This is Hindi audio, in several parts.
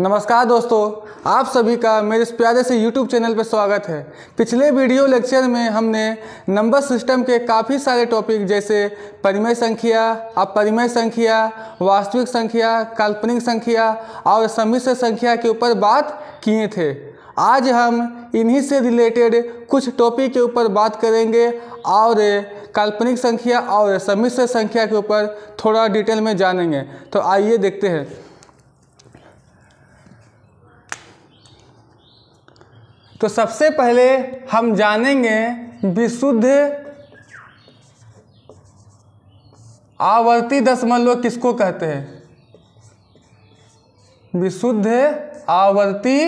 नमस्कार दोस्तों, आप सभी का मेरे इस प्यारे से YouTube चैनल पर स्वागत है। पिछले वीडियो लेक्चर में हमने नंबर सिस्टम के काफ़ी सारे टॉपिक जैसे परिमेय संख्या, अपरिमेय संख्या, वास्तविक संख्या, काल्पनिक संख्या और सम्मिश्र संख्या के ऊपर बात किए थे। आज हम इन्हीं से रिलेटेड कुछ टॉपिक के ऊपर बात करेंगे और काल्पनिक संख्या और सम्मिश्र संख्या के ऊपर थोड़ा डिटेल में जानेंगे। तो आइए देखते हैं। तो सबसे पहले हम जानेंगे विशुद्ध आवर्ती दशमलव किसको कहते हैं। विशुद्ध आवर्ती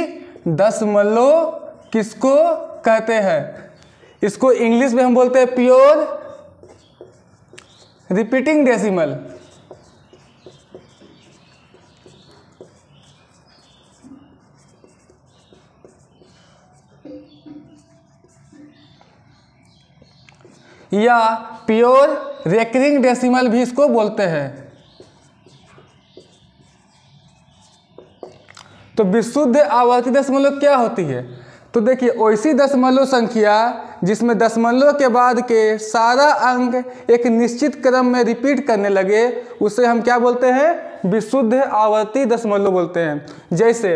दशमलव किसको कहते हैं। इसको इंग्लिश में हम बोलते हैं प्योर रिपीटिंग डेसिमल। या प्योर रेकरिंग डेसिमल भी इसको बोलते हैं। तो विशुद्ध आवर्ती दशमलव क्या होती है। तो देखिए, ऐसी दशमलव संख्या जिसमें दशमलव के बाद के सारा अंक एक निश्चित क्रम में रिपीट करने लगे उसे हम क्या बोलते हैं, विशुद्ध आवर्ती दशमलव बोलते हैं। जैसे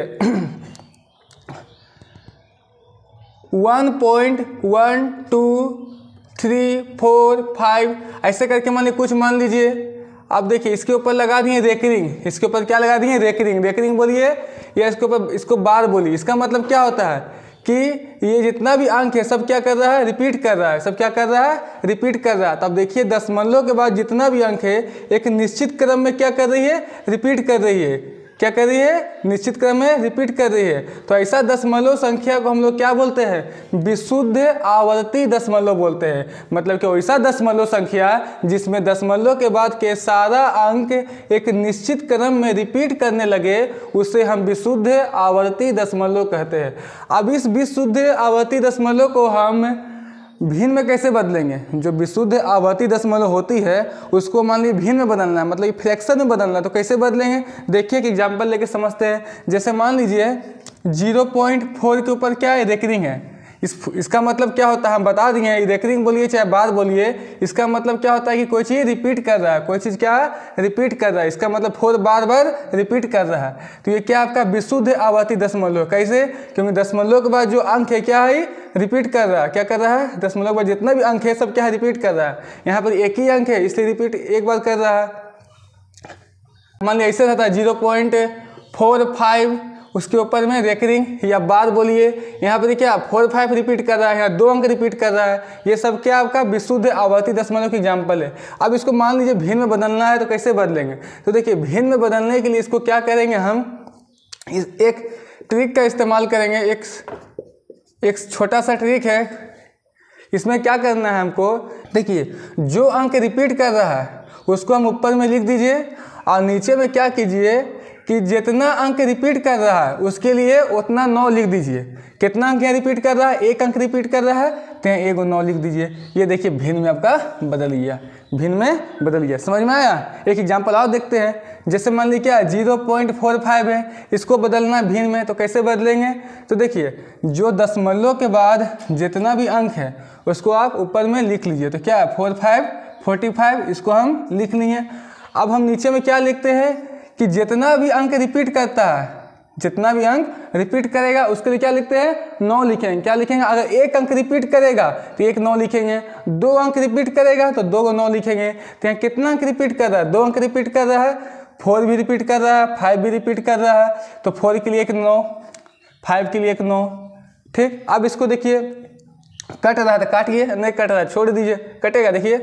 1.1, 2, 3, 4, 5 ऐसे करके मान लीजिए। अब देखिए इसके ऊपर लगा दिए रेकरिंग। इसके ऊपर क्या लगा दिए, रेकरिंग। रेकरिंग बोलिए या इसके ऊपर इसको बार बोलिए। इसका मतलब क्या होता है कि ये जितना भी अंक है सब क्या कर रहा है, रिपीट कर रहा है। सब क्या कर रहा है, रिपीट कर रहा है। तब देखिए दशमलव के बाद जितना भी अंक है एक निश्चित क्रम में क्या कर रही है, रिपीट कर रही है। क्या कर रही है, निश्चित क्रम में रिपीट कर रही है। तो ऐसा दशमलव संख्या को हम लोग क्या बोलते हैं, विशुद्ध आवर्ती दशमलव बोलते हैं। मतलब कि ऐसा दशमलव संख्या जिसमें दशमलव के बाद के सारा अंक एक निश्चित क्रम में रिपीट करने लगे उसे हम विशुद्ध आवर्ती दशमलव कहते हैं। अब इस विशुद्ध आवर्ती दशमलव को हम भिन्न में कैसे बदलेंगे। जो विशुद्ध आवर्ती दशमलव होती है उसको मान लीजिए भिन्न में बदलना है, मतलब फ्रैक्शन में बदलना है। तो कैसे बदलेंगे, देखिए कि एग्जाम्पल लेके समझते हैं। जैसे मान लीजिए 0.4 के ऊपर क्या है, रेकरिंग है। इसका मतलब क्या होता है, हम बता दिए रेकरिंग बोलिए चाहे बार बोलिए। इसका मतलब क्या होता है कि कोई चीज़ रिपीट कर रहा है, कोई चीज़ क्या रिपीट कर रहा है। इसका मतलब 4 बार बार रिपीट कर रहा है। तो ये क्या आपका विशुद्ध आवर्ती दशमलव। कैसे, क्योंकि दशमलव के बाद जो अंक है क्या है, रिपीट कर रहा है। क्या कर रहा है, दशमलव के बाद जितना भी अंक है सब क्या है, रिपीट कर रहा है। यहाँ पर एक ही अंक है इसलिए रिपीट एक बार कर रहा है। मान लीजिए ऐसे रहता है 0.45, उसके ऊपर में रेकरिंग या बार बोलिए। यहाँ पर क्या 4, 5 रिपीट कर रहा है, यहाँ 2 अंक रिपीट कर रहा है। ये सब क्या आपका विशुद्ध आवर्ती दशमलव की एग्जाम्पल है। अब इसको मान लीजिए भिन्न में बदलना है तो कैसे बदलेंगे। तो देखिए भिन्न में बदलने के लिए इसको क्या करेंगे, हम एक ट्रिक का इस्तेमाल करेंगे। एक छोटा सा ट्रिक है। इसमें क्या करना है हमको, देखिए जो अंक रिपीट कर रहा है उसको हम ऊपर में लिख दीजिए और नीचे में क्या कीजिए कि जितना अंक रिपीट कर रहा है उसके लिए उतना 9 लिख दीजिए। कितना अंक यहाँ रिपीट कर रहा है, एक अंक रिपीट कर रहा है तो यहाँ 1 को 9 लिख दीजिए। ये देखिए भिन्न में आपका बदल गया, भिन्न में बदल गया। समझ में आया। एक एग्जाम्पल और देखते हैं। जैसे मान लीजिए क्या 0.45 है, इसको बदलना भिन्न में। तो कैसे बदलेंगे, तो देखिए जो दशमलव के बाद जितना भी अंक है उसको आप ऊपर में लिख लीजिए। तो क्या 4, 5, 45 इसको हम लिख लिए। अब हम नीचे में क्या लिखते हैं कि जितना भी अंक रिपीट करता है, जितना भी अंक रिपीट करेगा उसके लिए क्या लिखते हैं, 9 लिखेंगे। क्या लिखेंगे, अगर एक अंक रिपीट करेगा तो 1, 9 लिखेंगे। 2 अंक रिपीट करेगा तो 2 को 9 लिखेंगे। तो यहाँ कितना अंक रिपीट कर रहा है, 2 अंक रिपीट कर रहा है, 4 भी रिपीट कर रहा है, 5 भी रिपीट कर रहा है। तो 4 के लिए 1, 9, 5 के लिए 1, 9। ठीक। अब इसको देखिए कट रहा था, काटिए। नहीं कट रहा छोड़ दीजिए, कटेगा। देखिए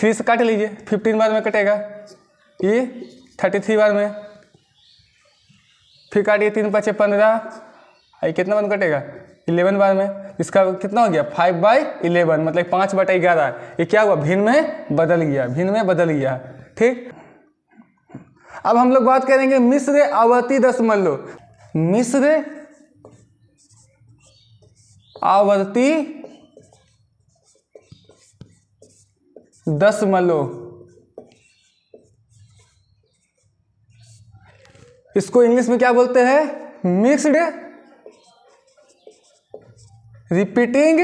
3 से काट लीजिए, 15 बार में कटेगा। ये 33 बार में फिर काटिए, 3, 5, 15। कितना बार कटेगा, 11 बार में। इसका कितना हो गया 5/11, मतलब 5/11। ये क्या हुआ, भिन्न में बदल गया, भिन्न में बदल गया। ठीक। अब हम लोग बात करेंगे मिश्र आवर्ती दशमलव। मिश्र आवर्ती दशमलव इसको इंग्लिश में क्या बोलते हैं? मिक्स्ड रिपीटिंग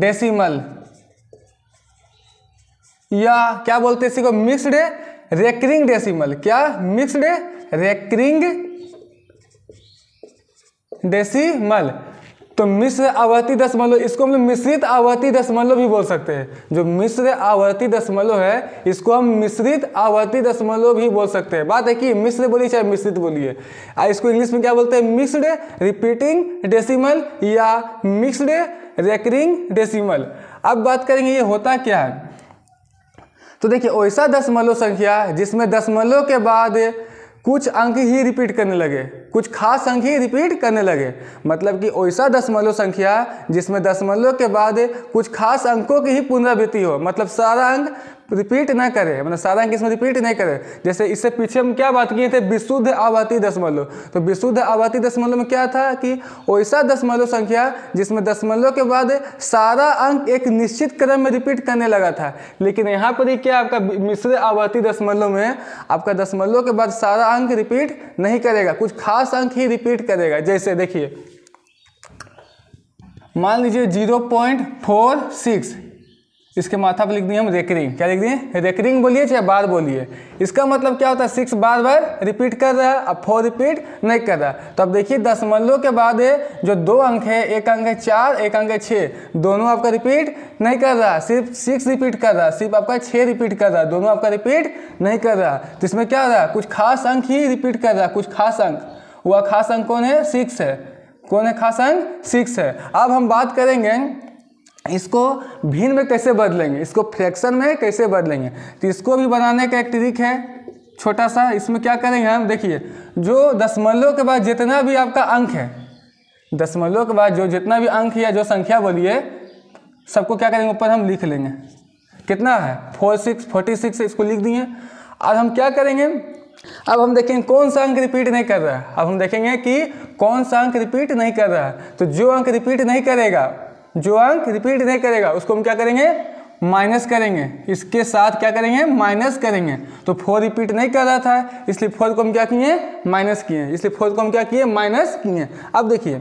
डेसिमल, या क्या बोलते हैं इसी को? Mixed recurring decimal. क्या? Mixed recurring decimal. तो मिश्र आवर्ती दशमलव, इसको हम लोग मिश्रित आवर्ती दशमलव भी बोल सकते हैं। जो मिश्र आवर्ती दशमलव है इसको हम मिश्रित आवर्ती दशमलव भी बोल सकते हैं। बात है कि मिश्र बोलिए चाहे मिश्रित बोलिए। इसको इंग्लिश में क्या बोलते हैं? मिक्स्ड रिपीटिंग डेसिमल या मिक्स्ड रेकरिंग डेसिमल। अब बात करेंगे ये होता क्या है। तो देखिए, ऐसा दशमलव संख्या जिसमें दशमलव के बाद कुछ अंक ही रिपीट करने लगे, कुछ खास अंक ही रिपीट करने लगे। मतलब कि ऐसा दशमलव संख्या जिसमें दशमलव के बाद कुछ खास अंकों की ही पुनरावृत्ति हो, मतलब सारा अंक रिपीट ना करे, मतलब सारा अंक इसमें रिपीट नहीं करे। जैसे इससे पीछे हम क्या बात किए थे? विशुद्ध आवर्ती दशमलव। तो विशुद्ध आवर्ती दशमलव में क्या था कि ऐसा दशमलव संख्या जिसमें दशमलव के बाद सारा अंक एक निश्चित क्रम में रिपीट करने लगा था। लेकिन यहाँ पर ही क्या आपका मिश्र आवर्ती दशमलव में आपका दशमलव के बाद सारा अंक रिपीट नहीं करेगा, कुछ खास अंक ही रिपीट करेगा। जैसे देखिए, मान लीजिए 0.46, इसके माथा पर लिख दिए हम रेकरिंग। क्या लिख दिए? रेकरिंग बोलिए चाहे बार बोलिए। इसका मतलब क्या होता है? 6 बार बार रिपीट कर रहा है, अब 4 रिपीट नहीं कर रहा। तो अब देखिए, दशमलव के बाद जो दो अंक है, एक अंक है 4, एक अंक है 6, दोनों आपका रिपीट नहीं कर रहा, सिर्फ 6 रिपीट कर रहा, सिर्फ आपका 6 रिपीट कर रहा, दोनों आपका रिपीट नहीं कर रहा। तो इसमें क्या हो रहा? कुछ खास अंक ही रिपीट कर रहा, कुछ खास अंक। वह खास अंक कौन है? 6 है। कौन है खास अंक? 6 है। अब हम बात करेंगे इसको भिन्न में कैसे बदलेंगे, इसको फ्रैक्शन में कैसे बदलेंगे। तो इसको भी बनाने का एक ट्रिक है छोटा सा। इसमें क्या करेंगे हम? देखिए, जो दशमलव के बाद जितना भी आपका अंक है, दशमलव के बाद जो जितना भी अंक या जो संख्या बोलिए, सबको क्या करेंगे? ऊपर हम लिख लेंगे। कितना है? 46, 46 इसको लिख दिए। और हम क्या करेंगे? अब हम देखेंगे कौन सा अंक रिपीट नहीं कर रहा है। अब हम देखेंगे कि कौन सा अंक रिपीट नहीं कर रहा है। तो जो अंक रिपीट नहीं करेगा, जो अंक रिपीट नहीं करेगा, उसको हम क्या करेंगे? माइनस करेंगे। इसके साथ क्या करेंगे? माइनस करेंगे। तो 4 रिपीट नहीं कर रहा था, इसलिए 4 को हम क्या किए? माइनस किए। इसलिए 4 को हम क्या किए? माइनस किए। अब देखिए,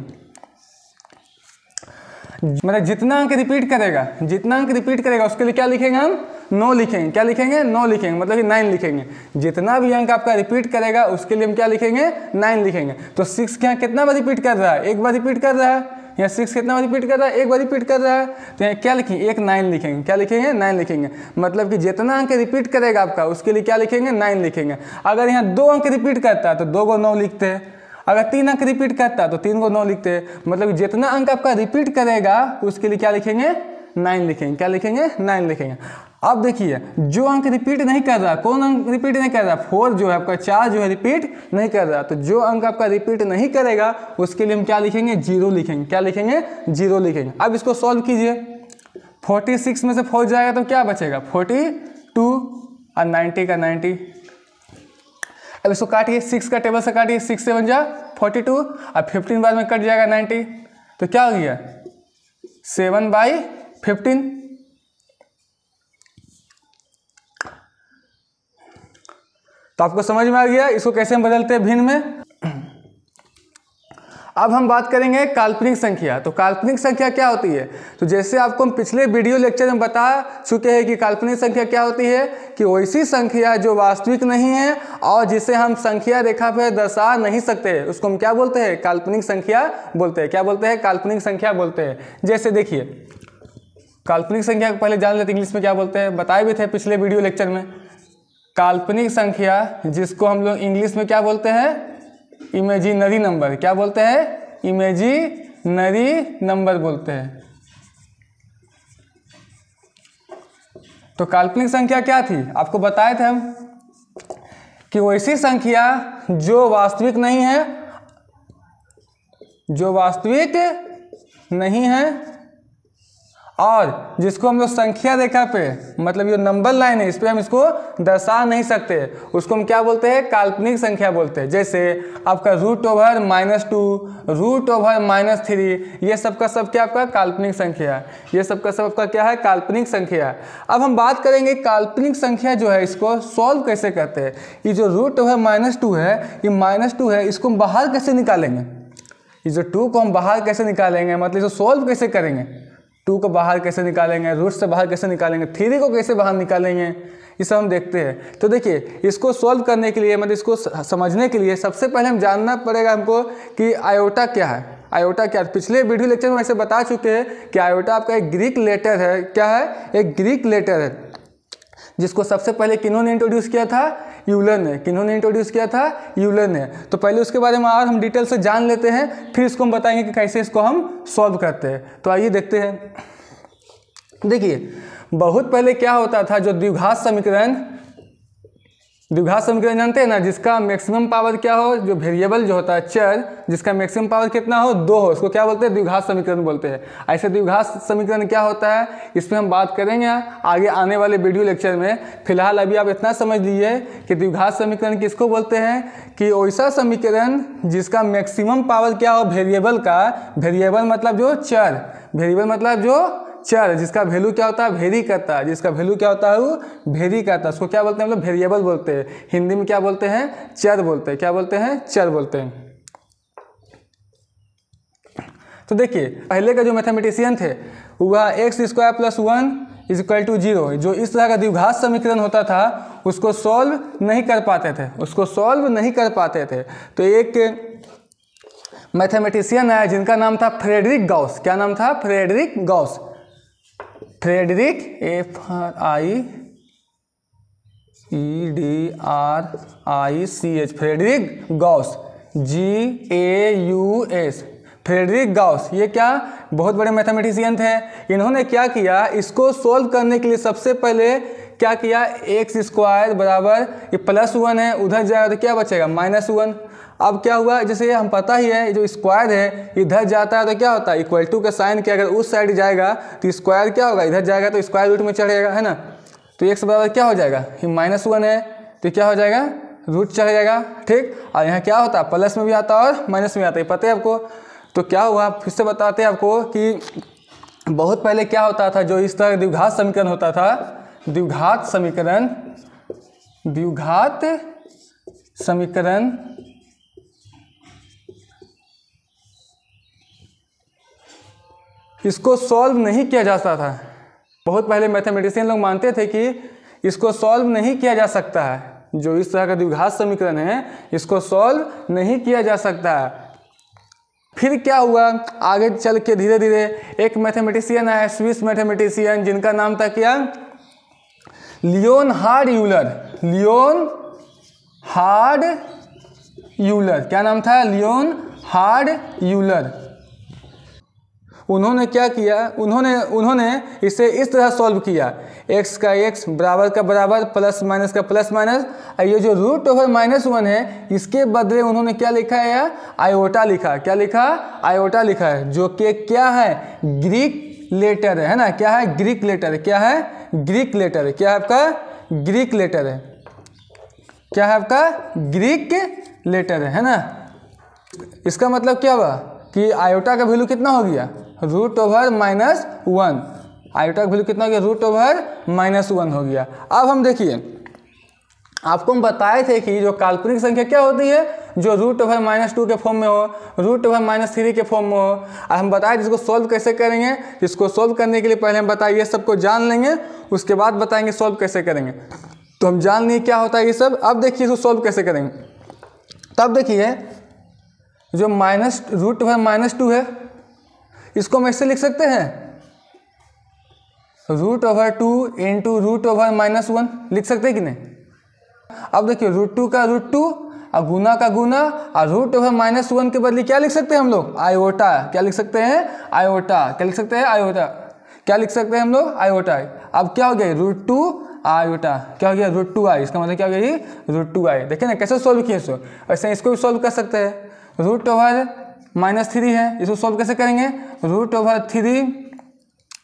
मतलब जितना अंक रिपीट करेगा, जितना अंक रिपीट करेगा, उसके लिए क्या लिखेंगे हम? 9 लिखेंगे। क्या लिखेंगे? 9 लिखेंगे, मतलब कि 9 लिखेंगे। जितना भी अंक आपका रिपीट करेगा उसके लिए हम क्या लिखेंगे? 9 लिखेंगे। तो 6 क्या कितना बार रिपीट कर रहा है? एक बार रिपीट कर रहा है। यहाँ 6 कितना बार रिपीट कर रहा है? एक बार रिपीट कर रहा है। तो यहाँ क्या लिखेंगे? एक 9 लिखेंगे। क्या लिखेंगे? 9 लिखेंगे। मतलब कि जितना अंक रिपीट करेगा आपका, उसके लिए क्या लिखेंगे? 9 लिखेंगे। अगर यहाँ 2 अंक रिपीट करता है तो 2 को 9 लिखते हैं। अगर 3 अंक रिपीट करता है तो 3 को 9 लिखते हैं। मतलब जितना अंक आपका रिपीट करेगा उसके लिए क्या लिखेंगे? 9 लिखेंगे। क्या लिखेंगे? 9 लिखेंगे। अब देखिए, जो अंक रिपीट नहीं कर रहा, कौन अंक रिपीट नहीं कर रहा? 4 जो है आपका, 4 जो है रिपीट नहीं कर रहा। तो जो अंक आपका रिपीट नहीं करेगा उसके लिए हम क्या लिखेंगे? 0 लिखेंगे। क्या लिखेंगे? 0 लिखेंगे। अब इसको सॉल्व कीजिए। 46 में से 4 जाएगा तो क्या बचेगा? 42 और 90 का 90। अब इसको काटिए, 6 का टेबल से काटिए, 6 से 1 जा 42 और 15 बार में कट जाएगा 90। तो क्या हो गया? 7/15। तो आपको समझ में आ गया इसको कैसे हम बदलते हैं भिन्न में। अब हम बात करेंगे काल्पनिक संख्या। तो काल्पनिक संख्या क्या होती है? तो जैसे आपको हम पिछले वीडियो लेक्चर में बता चुके हैं कि काल्पनिक संख्या क्या होती है, कि वैसी संख्या जो वास्तविक नहीं है और जिसे हम संख्या रेखा पर दर्शा नहीं सकते, उसको हम क्या बोलते हैं? काल्पनिक संख्या बोलते हैं। क्या बोलते हैं? काल्पनिक संख्या बोलते हैं। जैसे देखिए, काल्पनिक संख्या को पहले जान लेते हैं इंग्लिश में क्या बोलते हैं। बताए भी थे पिछले वीडियो लेक्चर में। काल्पनिक संख्या जिसको हम लोग इंग्लिश में क्या बोलते हैं? Imaginary number. क्या बोलते हैं? इमेजिनरी नंबर बोलते हैं। तो काल्पनिक संख्या क्या थी? आपको बताए थे हम कि वैसी संख्या जो वास्तविक नहीं है, जो वास्तविक नहीं है और जिसको हम लोग संख्या रेखा पे, मतलब ये नंबर लाइन है, इस पर हम इसको दर्शा नहीं सकते, उसको हम क्या बोलते हैं, काल्पनिक संख्या बोलते हैं। जैसे आपका √/-2, √/-3, ये सबका सब क्या आपका काल्पनिक संख्या है, ये सबका सब आपका क्या है, काल्पनिक संख्या है। अब हम बात करेंगे काल्पनिक संख्या जो है इसको सॉल्व कैसे करते हैं। ये जो √/-2 है, ये -2 है, इसको हम बाहर कैसे निकालेंगे, ये जो 2 को हम बाहर कैसे निकालेंगे, मतलब इसको सॉल्व कैसे करेंगे, 2 को बाहर कैसे निकालेंगे, रूट से बाहर कैसे निकालेंगे, 3 को कैसे बाहर निकालेंगे, ये सब हम देखते हैं। तो देखिए इसको सॉल्व करने के लिए, मतलब इसको समझने के लिए सबसे पहले हम जानना पड़ेगा हमको कि आयोटा क्या है। आयोटा क्या है, पिछले वीडियो लेक्चर में ऐसे बता चुके हैं कि आयोटा आपका एक ग्रीक लेटर है। क्या है, एक ग्रीक लेटर है, जिसको सबसे पहले किन्होंने इंट्रोड्यूस किया था, यूलर ने। किन्होंने इंट्रोड्यूस किया था, यूलर ने। तो पहले उसके बारे में और हम डिटेल से जान लेते हैं, फिर इसको हम बताएंगे कि कैसे इसको हम सॉल्व करते हैं। तो आइए देखते हैं। देखिए बहुत पहले क्या होता था, जो द्विघात समीकरण, द्विघात समीकरण जानते हैं ना, जिसका मैक्सिमम पावर क्या हो, जो वेरिएबल जो होता है चर, जिसका मैक्सिमम पावर कितना हो, 2 हो, उसको क्या बोलते हैं, द्विघात समीकरण बोलते हैं। ऐसे द्विघात समीकरण क्या होता है, इस पर हम बात करेंगे आगे आने वाले वीडियो लेक्चर में। फिलहाल अभी आप इतना समझ लीजिए कि द्विघात समीकरण किसको बोलते हैं, कि वैसा समीकरण जिसका मैक्सिमम पावर क्या हो वेरिएबल का, वेरिएबल मतलब जो चर, वेरिएबल मतलब जो चर, जिसका वैल्यू क्या होता है, वेरी करता है, जिसका वैल्यू क्या होता है वो वेरी करता है, उसको क्या बोलते हैं हम लोग, वेरिएबल बोलते हैं। हिंदी में क्या बोलते हैं, चर बोलते हैं। क्या बोलते हैं, चर बोलते हैं। तो देखिए पहले का जो मैथमेटिशियन थे वह x² + 1 = 0, जो इस तरह का द्विघात समीकरण होता था उसको सॉल्व नहीं कर पाते थे, उसको सॉल्व नहीं कर पाते थे। तो एक मैथमेटिशियन आया जिनका नाम था फ्रेडरिक गॉस। क्या नाम था, Friedrich Gauss. Friedrich FREDRICH, Friedrich Gauss, GAUS, Friedrich Gauss. ये क्या बहुत बड़े मैथमेटिशियन थे। इन्होंने क्या किया, इसको सोल्व करने के लिए सबसे पहले क्या किया, x² = +1 है, उधर जाएगा तो क्या बचेगा, -1। अब क्या हुआ, जैसे हम पता ही है जो स्क्वायर है इधर जाता है तो क्या होता है, इक्वल टू का साइन के अगर उस साइड जाएगा तो स्क्वायर क्या होगा, इधर जाएगा तो स्क्वायर रूट में चढ़ेगा, है ना। तो x बराबर क्या हो जाएगा, -1 है तो क्या हो जाएगा, रूट चढ़ जाएगा, ठीक। और यहाँ क्या होता है, प्लस में भी आता है और माइनस में आता है, पता है आपको। तो क्या हुआ, फिर से बताते हैं आपको कि बहुत पहले क्या होता था, जो इस तरह का द्विघात समीकरण होता था, द्विघात समीकरण, द्विघात समीकरण इसको सॉल्व नहीं किया जाता था। बहुत पहले मैथमेटिशियन लोग मानते थे कि इसको सॉल्व नहीं किया जा सकता है, जो इस तरह का द्विघात समीकरण है इसको सॉल्व नहीं किया जा सकता है। फिर क्या हुआ, आगे चल के धीरे धीरे एक मैथमेटिशियन आया, स्विस मैथमेटिशियन, जिनका नाम था क्या, लियोनहार्ड यूलर। लियोनहार्ड यूलर, क्या नाम था, लियोनहार्ड यूलर। उन्होंने क्या किया, उन्होंने इसे इस तरह सॉल्व किया, x = +- और ये जो √/-1 है इसके बदले उन्होंने क्या लिखा है, आयोटा लिखा। क्या लिखा, आयोटा लिखा है, जो कि क्या है, ग्रीक लेटर है ना। क्या है, ग्रीक लेटर। क्या है, ग्रीक लेटर। क्या है आपका, ग्रीक लेटर है। क्या है आपका, ग्रीक लेटर है ना। इसका मतलब क्या हुआ कि आयोटा का वैल्यू कितना हो गया, √/-1। आयोटा का वैल्यू कितना हो गया, √/-1 हो गया। अब हम देखिए, आपको हम बताए थे कि जो काल्पनिक संख्या क्या होती है, जो √/-2 के फॉर्म में हो, √/-3 के फॉर्म में हो। और हम बताए इसको सॉल्व कैसे करेंगे। इसको सॉल्व करने के लिए पहले हम बताइए सबको जान लेंगे, उसके बाद बताएंगे सॉल्व कैसे करेंगे। तो हम जान लिए क्या होता है ये सब। अब देखिए इसको सॉल्व कैसे करेंगे। तब देखिए जो √/-2 है इसको हम ऐसे लिख सकते हैं, √/2 × √/-1 लिख सकते हैं कि नहीं। अब देखिए √2 का √2 और गुना का गुना और √/-1 के बदले क्या लिख सकते हैं हम लोग, आयोटा। क्या लिख सकते हैं, आयोटा। क्या लिख सकते हैं, आयोटा। क्या लिख सकते हैं हम लोग, आयोटा। अब क्या हो गया, √2 आयोटा। क्या हो गया, √2i। इसका मतलब क्या हो गया, √2i। देखिए ना कैसे सॉल्व किए इसको। ऐसे इसको भी सॉल्व कर सकते हैं। √/-3 है, इसको सॉल्व कैसे करेंगे, √/3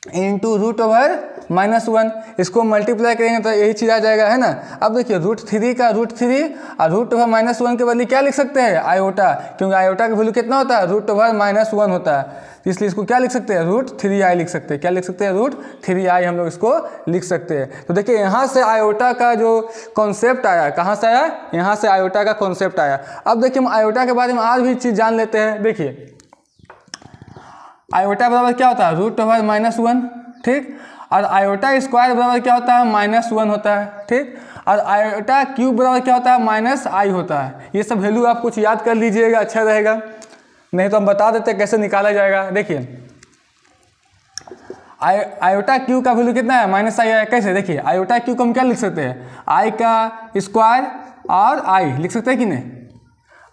इंटू रूट ओवर -1 इसको मल्टीप्लाई करेंगे तो यही चीज़ आ जाएगा, है ना। अब देखिए √3 का √3 और रूट ओवर -1 के बदले क्या लिख सकते हैं, आयोटा, क्योंकि आयोटा का वैल्यू कितना होता है, रूट ओवर -1 होता है, इसलिए इसको क्या लिख सकते हैं, √3i लिख सकते हैं। क्या लिख सकते हैं, √3i हम लोग इसको लिख सकते हैं। तो देखिए यहाँ से आयोटा का जो कॉन्सेप्ट आया, कहाँ से आया, यहाँ से आयोटा का कॉन्सेप्ट आया। अब देखिए हम आयोटा के बारे में आज भी चीज़ जान लेते हैं। देखिए आयोटा बराबर क्या होता है, रूट ओवर -1, ठीक, और आयोटा स्क्वायर बराबर क्या होता है, -1 होता है, ठीक, और आयोटा क्यूब बराबर क्या होता है, -i होता है। ये सब वैल्यू आप कुछ याद कर लीजिएगा, अच्छा रहेगा, नहीं तो हम बता देते कैसे निकाला जाएगा। देखिए आयोटा क्यू का वैल्यू कितना है, -i है, कैसे, देखिए आयोटा क्यू को हम क्या लिख सकते हैं, i का स्क्वायर और i लिख सकते हैं कि नहीं।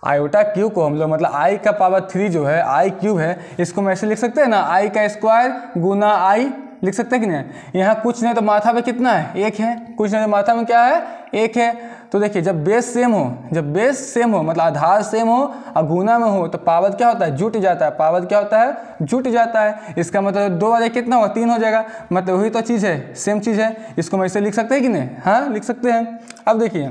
आयोटा क्यू को हम लोग मतलब i का पावर 3 जो है i क्यूब है, इसको हम ऐसे लिख सकते हैं ना, i का स्क्वायर गुना i लिख सकते हैं कि नहीं। यहाँ कुछ नहीं तो माथा पे कितना है, 1 है, कुछ नहीं तो माथा में क्या है, 1 है। तो देखिए जब बेस सेम हो मतलब आधार सेम हो और गुना में हो तो पावर क्या होता है, जुट जाता है, पावर क्या होता है, जुट जाता है। इसका मतलब 2 और 1 कितना हुआ, 3 हो जाएगा, मतलब वही तो चीज़ है, सेम चीज़ है। इसको हम ऐसे लिख सकते हैं कि नहीं, हाँ लिख सकते हैं। अब देखिए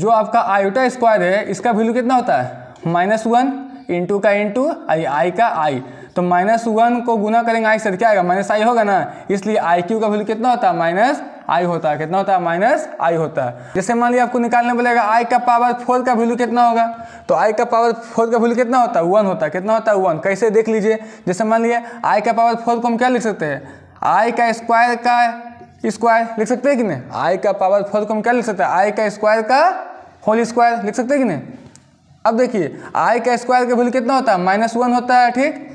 जो आपका आयोटा स्क्वायर है इसका वैल्यू कितना होता है, -1 इंटू का इंटू आई का i, तो -1 को गुना करेंगे i से क्या आएगा, -i होगा ना, इसलिए आई क्यू का वैल्यू कितना होता है, -i होता है, कितना होता है, -i होता है। जैसे मान लिया आपको निकालना पड़ेगा i का पावर 4 का वैल्यू कितना होगा, तो i का पावर 4 का वैल्यू कितना होता है, 1 होता है, कितना होता है, 1। कैसे देख लीजिए, जैसे मान लिया i का पावर 4 को हम क्या लिख सकते हैं, i का स्क्वायर लिख सकते हैं कि नहीं। i का पावर 4 को हम क्या लिख सकते हैं, i का स्क्वायर का होल स्क्वायर लिख सकते हैं कि नहीं। अब देखिए i का स्क्वायर का वैल्यू कितना होता है, -1 होता है, ठीक,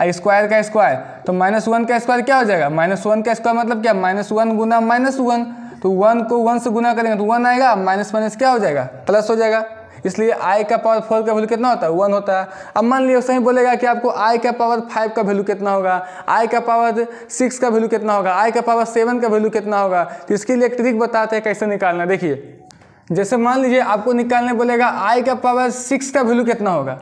आई स्क्वायर का स्क्वायर, तो -1 का स्क्वायर क्या हो जाएगा, -1 का स्क्वायर मतलब क्या, -1 गुना -1, तो 1 को 1 से गुना करेंगे तो 1 आएगा, -1 क्या हो जाएगा, प्लस हो जाएगा, इसलिए i का पावर 4 का वैल्यू कितना होता है, 1 होता है। अब मान लिया सही बोलेगा कि आपको i का पावर 5 का वैल्यू कितना होगा, i का पावर 6 का वैल्यू कितना होगा, i का पावर 7 का वैल्यू कितना होगा, तो इसके लिए एक ट्रिक बताते हैं कैसे निकालना। देखिए जैसे मान लीजिए आपको निकालने बोलेगा i का पावर 6 का वैल्यू कितना होगा,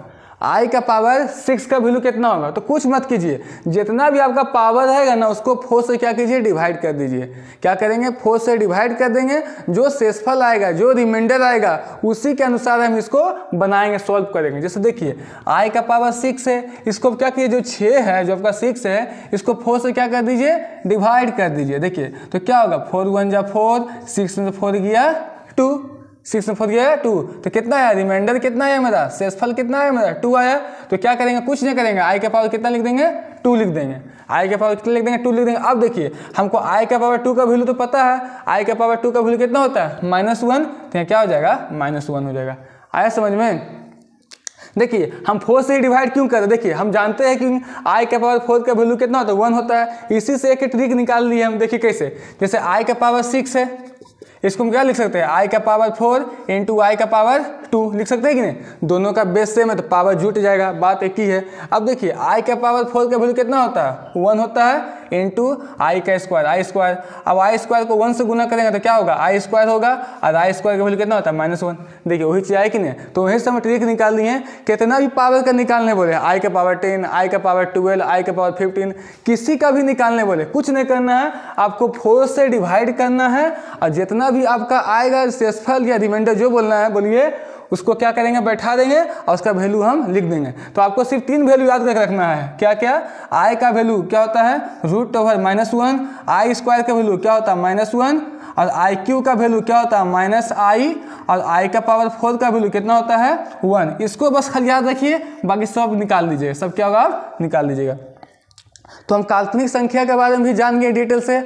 i का पावर 6 का वैल्यू कितना होगा, तो कुछ मत कीजिए, जितना भी आपका पावर रहेगा ना उसको 4 से क्या कीजिए, डिवाइड कर दीजिए। क्या करेंगे, 4 से डिवाइड कर देंगे, जो शेषफल आएगा, जो रिमाइंडर आएगा उसी के अनुसार हम इसको बनाएंगे, सॉल्व करेंगे। जैसे देखिए i का पावर 6 है, इसको क्या कीजिए, जो 6 है, जो आपका 6 है, इसको 4 से क्या कर दीजिए, डिवाइड कर दीजिए। देखिए तो क्या होगा, 4 × 1 = 4, 6 × 4 गया 2, 6 × 4 गया 2, तो कितना आया, रिमाइंडर कितना आया मेरा, शेषफल कितना आया मेरा, 2 आया। तो क्या करेंगे, कुछ नहीं करेंगे, i का पावर कितना लिख देंगे, 2 लिख देंगे, i का पावर कितना लिख देंगे, 2 लिख देंगे। अब देखिए हमको i का पावर 2 का वैल्यू तो पता है, i का पावर 2 का वैल्यू कितना होता है, -1, तो क्या हो जाएगा, -1 हो जाएगा। आया समझ में। देखिए हम 4 से डिवाइड क्यों करें, देखिए हम जानते हैं कि i का पावर 4 का वैल्यू कितना होता है, 1 होता है, इसी से एक ट्रिक निकाल लिए हम। देखिए कैसे, जैसे i का पावर 6 है, इसको हम क्या लिख सकते हैं, i का पावर 4 इंटू i का पावर 2 लिख सकते हैं कि नहीं, दोनों का बेस सेम है तो पावर जुट जाएगा, बात एक ही है। अब देखिए i का पावर 4 का वैल्यू कितना होता है, 1 होता है, इंटू i का स्क्वायर, आई स्क्वायर। अब आई स्क्वायर को 1 से गुना करेंगे तो क्या होगा, आई स्क्वायर होगा, और आई स्क्वायर का वैल्यू कितना होता है, -1। देखिए वही चीज़ आई कि नहीं, तो वहीं से हम ट्रिक निकाल दी है, कितना भी पावर का निकालने बोले, i का पावर 10, i का पावर 12, i का पावर 15, किसी का भी निकालने बोले कुछ नहीं करना है, आपको 4 से डिवाइड करना है, और जितना भी आपका आएगा शेषफल या रिमाइंडर जो बोलना है बोलिए, उसको क्या करेंगे, बैठा देंगे और उसका वैल्यू हम लिख देंगे। तो आपको सिर्फ 3 वैल्यू याद करके रखना है, क्या क्या, i का वैल्यू क्या होता है, √/-1, i स्क्वायर का वैल्यू क्या होता है, -1, और आई क्यू का वैल्यू क्या होता है, -i, और i का पावर 4 का वैल्यू कितना होता है, 1। इसको बस खाली याद रखिए, बाकी सब निकाल लीजिएगा, सब क्या होगा आप निकाल लीजिएगा। तो हम काल्पनिक संख्या के बारे में भी जान गए डिटेल से।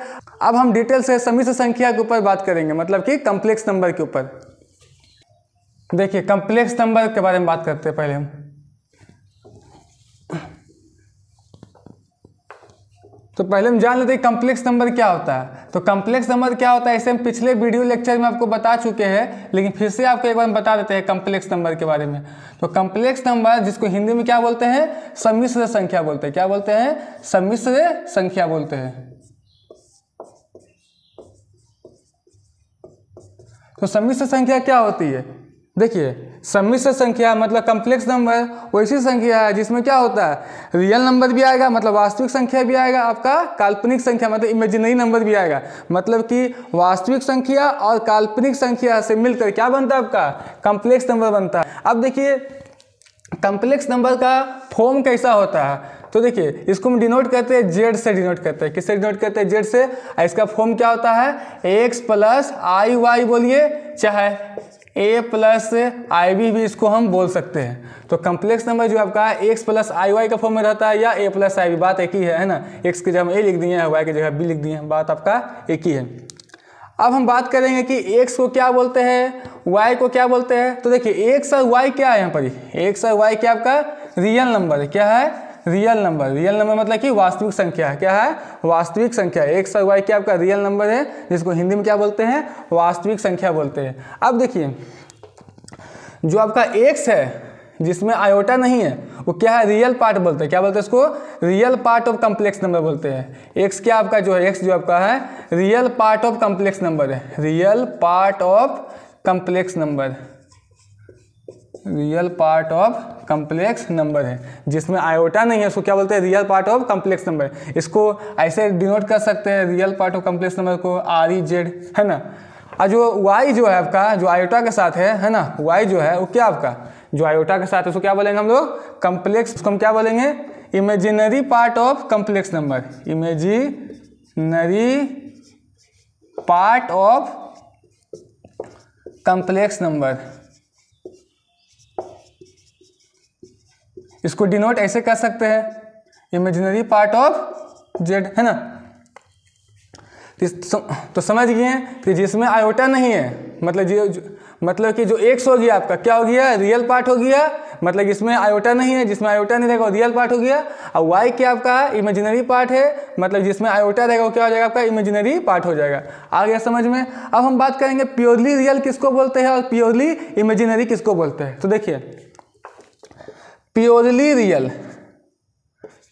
अब हम डिटेल से समिश्र संख्या के ऊपर बात करेंगे, मतलब कि कॉम्प्लेक्स नंबर के ऊपर। देखिए कॉम्प्लेक्स नंबर के बारे में बात करते हैं पहले हम। तो पहले हम जान लेते हैं कॉम्प्लेक्स नंबर क्या होता है। तो कॉम्प्लेक्स नंबर क्या होता है, इसे हम पिछले वीडियो लेक्चर में आपको बता चुके हैं, लेकिन फिर से आपको एक बार बता देते हैं कॉम्प्लेक्स नंबर के बारे में। तो कॉम्प्लेक्स नंबर, जिसको हिंदी में क्या बोलते हैं, सम्मिश्र संख्या बोलते हैं। क्या बोलते हैं, सम्मिश्र संख्या बोलते हैं। तो सम्मिश्र संख्या क्या होती है, देखिए सम्मिश्र संख्या मतलब कम्प्लेक्स नंबर वैसी संख्या है जिसमें क्या होता है रियल नंबर भी आएगा मतलब वास्तविक संख्या भी आएगा, आपका काल्पनिक संख्या मतलब इमेजिनरी नंबर भी आएगा, मतलब कि वास्तविक संख्या और काल्पनिक संख्या से मिलकर क्या बनता है आपका कम्प्लेक्स नंबर बनता है। अब देखिए कम्प्लेक्स नंबर का फॉर्म कैसा होता है, तो देखिए इसको हम डिनोट करते हैं जेड से, डिनोट करते हैं किससे, डिनोट करते हैं जेड से। इसका फॉर्म क्या होता है एक्स प्लस आई वाई बोलिए चाहे ए प्लस आई वी भी इसको हम बोल सकते हैं। तो कम्प्लेक्स नंबर जो आपका एक्स प्लस आई वाई का फॉर्म में रहता है या ए प्लस आई वी, बात एक ही है ना, एक्स की जगह ए लिख दिए हैं, वाई की जगह बी लिख दिए हैं, बात आपका एक ही है। अब हम बात करेंगे कि x को क्या बोलते हैं y को क्या बोलते हैं, तो देखिए x और y क्या है, यहाँ पर x और y क्या आपका रियल नंबर, क्या है रियल नंबर, रियल नंबर मतलब कि वास्तविक संख्या है, क्या है वास्तविक संख्या, x और y क्या आपका रियल नंबर है जिसको हिंदी में क्या बोलते हैं वास्तविक संख्या बोलते हैं। अब देखिए जो आपका x है जिसमें आयोटा नहीं है वो क्या है रियल पार्ट बोलते हैं, क्या बोलते हैं इसको real part of complex number बोलते हैं। एक्स क्या आपका जो है, एक्स जो आपका है real part of complex number है, real part of complex number, real part of complex number है जिसमें आयोटा नहीं है उसको क्या बोलते हैं real part of complex number. इसको ऐसे डिनोट कर सकते हैं real part of complex number को आर ई जेड, है ना। और जो वाई जो है आपका जो आयोटा के साथ है ना, वाई जो है वो क्या आपका जो आयोटा के साथ है उसको क्या बोलेंगे हम लोग कम्प्लेक्स, उसको हम क्या बोलेंगे imaginary part of complex number, imaginary part of complex number. इसको डिनोट ऐसे कर सकते हैं इमेजिनरी पार्ट ऑफ जेड, है ना। तो समझ गए कि जिसमें आयोटा नहीं है मतलब कि जो एक्स हो गया आपका क्या हो गया रियल पार्ट हो गया, मतलब इसमें आयोटा नहीं है, जिसमें आयोटा नहीं रहेगा रियल पार्ट हो गया। और वाई क्या आपका इमेजिनरी पार्ट है, मतलब जिसमें आयोटा रहेगा वो क्या हो जाएगा आपका इमेजिनरी पार्ट हो जाएगा। आ गया समझ में। अब हम बात करेंगे प्योरली रियल किसको बोलते हैं और प्योरली इमेजिनरी किसको बोलते हैं, तो देखिए प्योरली रियल,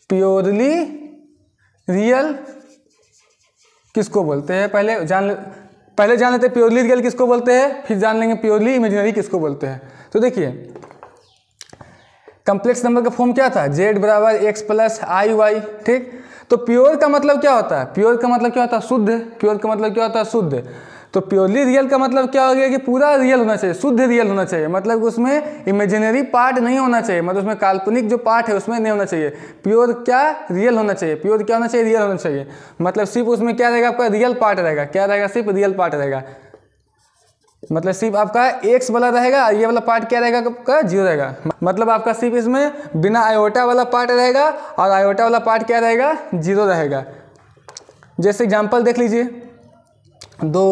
प्योरली रियल किसको बोलते हैं पहले जान लेते हैं प्योरली रियल किसको बोलते हैं, फिर जान लेंगे प्योरली इमेजिनरी किसको बोलते हैं। तो देखिए कम्प्लेक्स नंबर का फॉर्म क्या था जेड बराबर एक्स प्लस आई वाई, ठीक। तो प्योर का मतलब क्या होता है, प्योर का मतलब क्या होता है शुद्ध, प्योर का मतलब क्या होता है शुद्ध। तो प्योरली रियल का मतलब क्या हो गया कि पूरा रियल होना चाहिए, शुद्ध रियल होना चाहिए, मतलब उसमें इमेजिनरी पार्ट नहीं होना चाहिए, मतलब उसमें काल्पनिक जो पार्ट है उसमें नहीं होना चाहिए। प्योर क्या रियल होना चाहिए, प्योर क्या होना चाहिए रियल होना चाहिए, मतलब सिर्फ उसमें क्या रहेगा आपका रियल पार्ट रहेगा, क्या रहेगा सिर्फ रियल पार्ट रहेगा, मतलब सिर्फ आपका एक्स वाला रहेगा और ये वाला पार्ट क्या रहेगा आपका जीरो रहेगा, मतलब आपका सिर्फ इसमें बिना आयोटा वाला पार्ट रहेगा और आयोटा वाला पार्ट क्या रहेगा जीरो रहेगा। जैसे एग्जाम्पल देख लीजिए 2,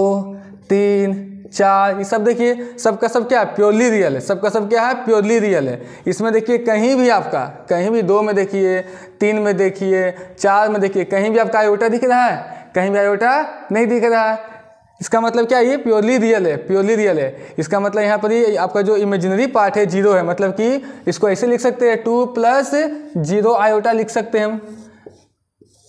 3, 4 ये सब देखिए सबका सब क्या है प्योरली रियल है, सबका सब क्या है प्योरली रियल है। इसमें देखिए कहीं भी आपका कहीं भी 2 में देखिए, 3 में देखिए, 4 में देखिए कहीं भी आपका आयोटा दिख रहा है, कहीं भी आयोटा नहीं दिख रहा है। इसका मतलब क्या ये प्योरली रियल है, प्योरली रियल है। इसका मतलब यहाँ पर ही आपका जो इमेजिनरी पार्ट है जीरो है, मतलब कि इसको ऐसे लिख सकते हैं 2 + 0 आयोटा लिख सकते हैं हम,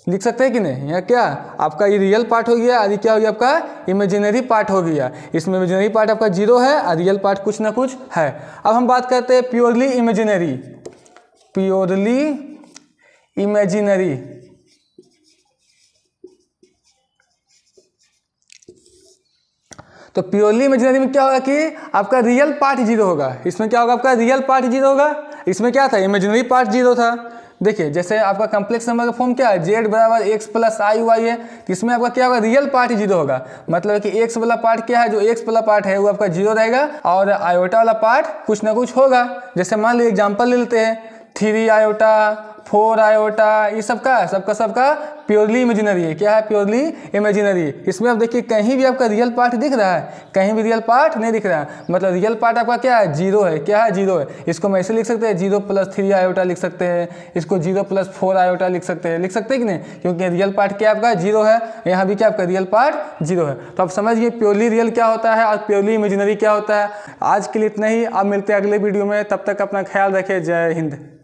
लिख सकते हैं कि नहीं। यहाँ क्या आपका ये रियल पार्ट हो गया और ये क्या हो गया आपका इमेजिनरी पार्ट हो गया, इसमें इमेजिनरी पार्ट आपका जीरो है और रियल पार्ट कुछ ना कुछ है। अब हम बात करते हैं प्योरली इमेजिनरी, प्योरली इमेजिनरी तो प्योरली इमेजिनरी में क्या होगा कि आपका रियल पार्ट जीरो होगा, इसमें क्या होगा आपका रियल पार्ट जीरो होगा, इसमें क्या था इमेजिनरी पार्ट जीरो था। देखिए जैसे आपका कम्प्लेक्स नंबर का फॉर्म क्या है जेड बराबर एक्स प्लस आई वाई है, इसमें आपका क्या होगा रियल पार्ट जीरो होगा, मतलब कि एक्स वाला पार्ट क्या है जो एक्स वाला पार्ट है वो आपका जीरो रहेगा और आयोटा वाला पार्ट कुछ ना कुछ होगा। जैसे मान लीजिए एग्जाम्पल ले लेते हैं 3 आयोटा 4 आयोटा ये सबका प्योरली इमेजिनरी है, क्या है प्योरली इमेजिनरी। इसमें आप देखिए कहीं भी आपका रियल पार्ट दिख रहा है, कहीं भी रियल पार्ट नहीं दिख रहा है, मतलब रियल पार्ट आपका क्या है जीरो है, क्या है जीरो है। इसको हम ऐसे लिख सकते हैं 0 + 3 आयोटा लिख सकते हैं, इसको 0 + 4 आयोटा लिख सकते हैं, लिख सकते हैं कि नहीं, क्योंकि रियल पार्ट क्या आपका जीरो है, यहाँ भी क्या आपका रियल पार्ट जीरो है। तो आप समझिए प्योरली रियल क्या होता है और प्योरली इमेजिनरी क्या होता है। आज के लिए इतना ही, आप मिलते हैं अगले वीडियो में, तब तक अपना ख्याल रखें, जय हिंद।